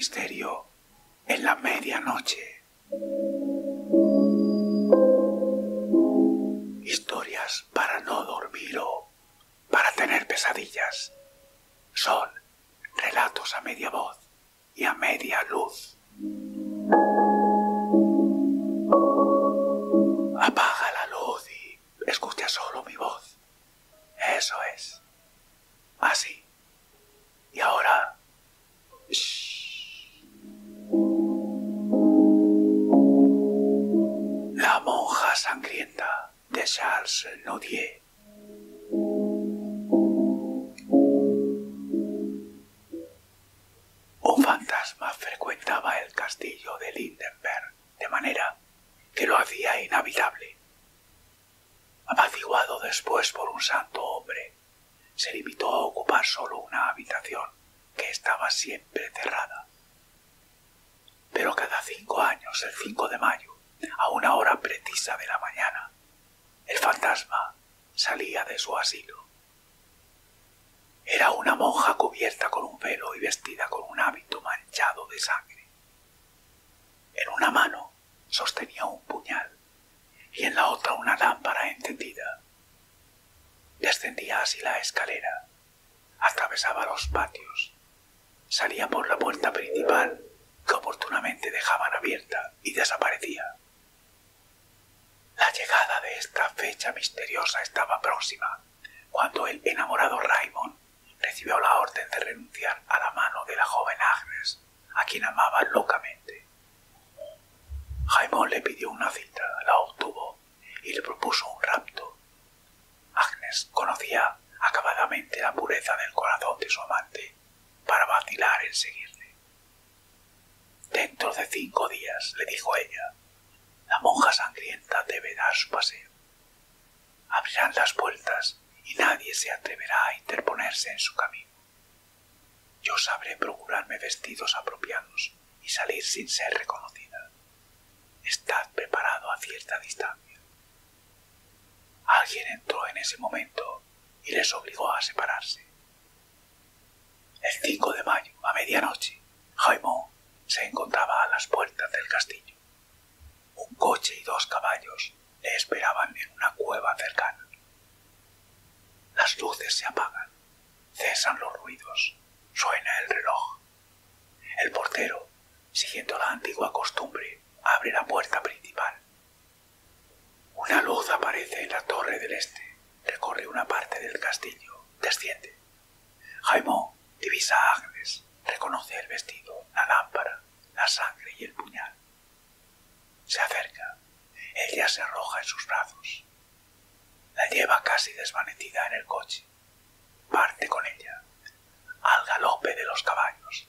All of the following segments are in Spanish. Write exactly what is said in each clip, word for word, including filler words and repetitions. misterio en la medianoche. Historias para no dormir o para tener pesadillas. Son relatos a media voz y a media luz. Apaga la luz y escucha solo mi voz. Eso es. Así. Y ahora... Shh. La monja sangrienta de Charles Nodier. Un fantasma frecuentaba el castillo de Lindenberg, de manera que lo hacía inhabitable. Apaciguado después por un santo hombre, se limitó a ocupar solo una habitación que estaba siempre cerrada. Pero cada cinco años, el cinco de mayo, a una hora precisa de la mañana, el fantasma salía de su asilo. Era una monja cubierta con un velo y vestida con un hábito manchado de sangre. En una mano sostenía un puñal y en la otra una lámpara encendida. Descendía así la escalera, atravesaba los patios, salía por la puerta principal que oportunamente dejaban abierta y desaparecía. La llegada de esta fecha misteriosa estaba próxima cuando el enamorado Raymond recibió la orden de renunciar a la mano de la joven Agnes, a quien amaba locamente. Jaimón le pidió una cita, la obtuvo y le propuso un rapto. Agnes conocía acabadamente la pureza del corazón de su amante para vacilar en seguirle. Dentro de cinco días, le dijo ella, la monja sangrienta debe dar su paseo. Abrirán las puertas y nadie se atreverá a interponerse en su camino. Yo sabré procurarme vestidos apropiados y salir sin ser reconocida. Estad preparado a cierta distancia. Alguien entró en ese momento y les obligó a separarse. El cinco de mayo, a medianoche, Jaimón se encontraba a las puertas del castillo. Un coche y dos caballos le esperaban en una cueva cercana. Las luces se apagan, cesan los ruidos, suena el reloj. El portero, siguiendo la antigua costumbre, abre la puerta principal. Una luz aparece en la torre del este, recorre una parte del castillo, desciende. Jaimón divisa a Agnes, reconoce el vestido, la lámpara, la sangre y el puñal. Se acerca, ella se arroja en sus brazos. La lleva casi desvanecida en el coche. Parte con ella, al galope de los caballos.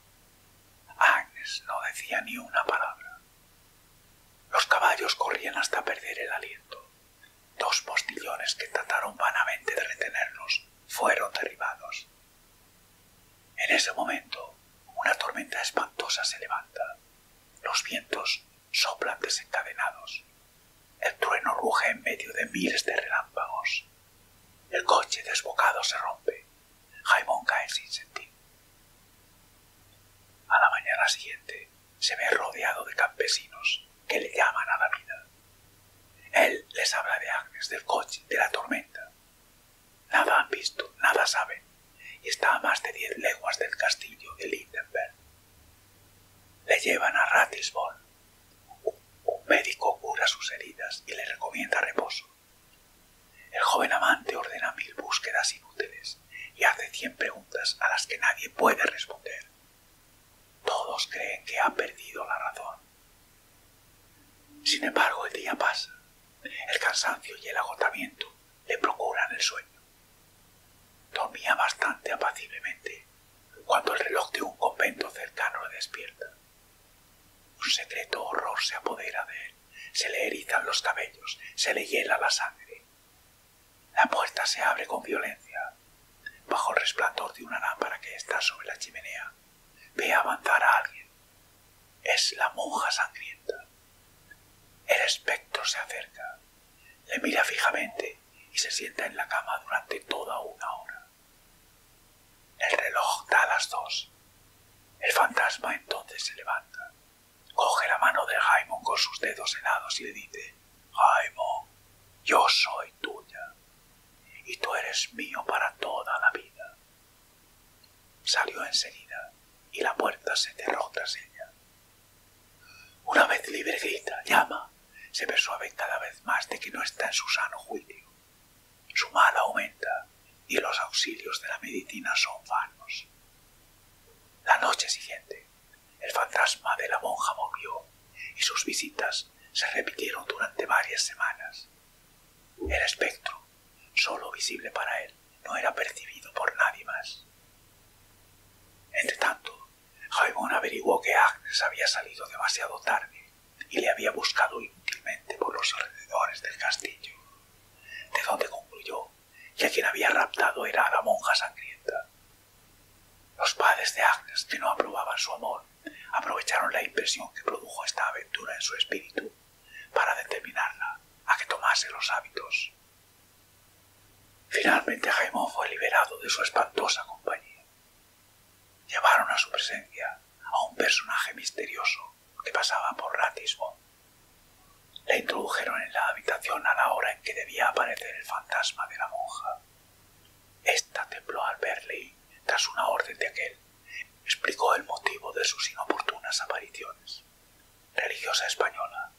Agnes no decía ni una palabra. Los caballos corrían hasta perder el aliento. Dos postillones que trataron vanamente de retenerlos fueron derribados. En ese momento, una tormenta espantosa se levanta. Los vientos soplan desencadenados. El trueno ruge en medio de miles de relámpagos. El coche desbocado se rompe. Jaimón cae sin sentido. A la mañana siguiente se ve rodeado de campesinos que le llaman a la vida. Él les habla de Agnes, del coche, de la tormenta. Nada han visto, nada saben, y está a más de diez leguas del castillo de Lindenberg. Le llevan a Ratisbon. Un médico cura sus heridas y le recomienda reposo. El joven amante ordena mil búsquedas inútiles y hace cien preguntas a las que nadie puede responder. Todos creen que ha perdido la razón. Sin embargo, el día pasa. El cansancio y el agotamiento le procuran el sueño. Dormía bastante apaciblemente cuando el reloj de un convento cercano le despierta. Un secreto horror se apodera de él, se le erizan los cabellos, se le hiela la sangre. La puerta se abre con violencia. Bajo el resplandor de una lámpara que está sobre la chimenea, ve avanzar a alguien. Es la monja sangrienta. El espectro se acerca, le mira fijamente y se sienta en la cama durante toda una hora. El reloj da las dos. El fantasma entonces se levanta, coge la mano de Jaimón con sus dedos helados y le dice: «Jaimón, yo soy tuya, y tú eres mío para toda la vida». Salió enseguida, y la puerta se cerró tras ella. Una vez libre grita, llama, se persuade cada vez más de que no está en su sano juicio. Su mal aumenta, y los auxilios de la medicina son vanos. La noche siguiente, el fantasma de la monja volvió, y sus visitas se repitieron durante varias semanas. El espectro, solo visible para él, no era percibido por nadie más. Entretanto, Jaimón averiguó que Agnes había salido demasiado tarde y le había buscado inútilmente por los alrededores del castillo, de donde concluyó que a quien había raptado era a la monja sangrienta. Los padres de Agnes, que no aprobaban su amor, aprovecharon la impresión que produjo esta aventura en su espíritu para determinarla a que tomase los hábitos. Finalmente Jaimón fue liberado de su espantosa compañía. Llevaron a su presencia a un personaje misterioso que pasaba por Ratisbon. Le introdujeron en la habitación a la hora en que debía aparecer el fantasma de la monja. Esta tembló al verle y, tras una orden de aquel, explicó el motivo de sus inoportunas apariciones. Religiosa española,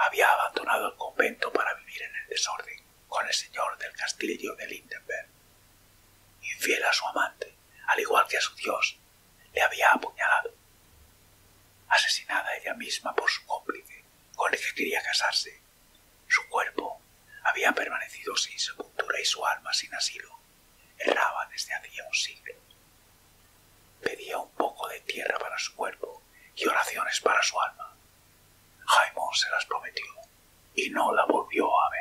había abandonado el convento para vivir en el desorden con el señor del castillo de Lindenberg. Infiel a su amante, al igual que a su Dios, le había apuñalado. Asesinada ella misma por su cómplice, con el que quería casarse, su cuerpo había permanecido sin sepultura y su alma sin asilo erraba desde hacía un siglo. Pedía un poco de tierra para su cuerpo y oraciones para su alma. Jaimón se las prometió y no la volvió a ver.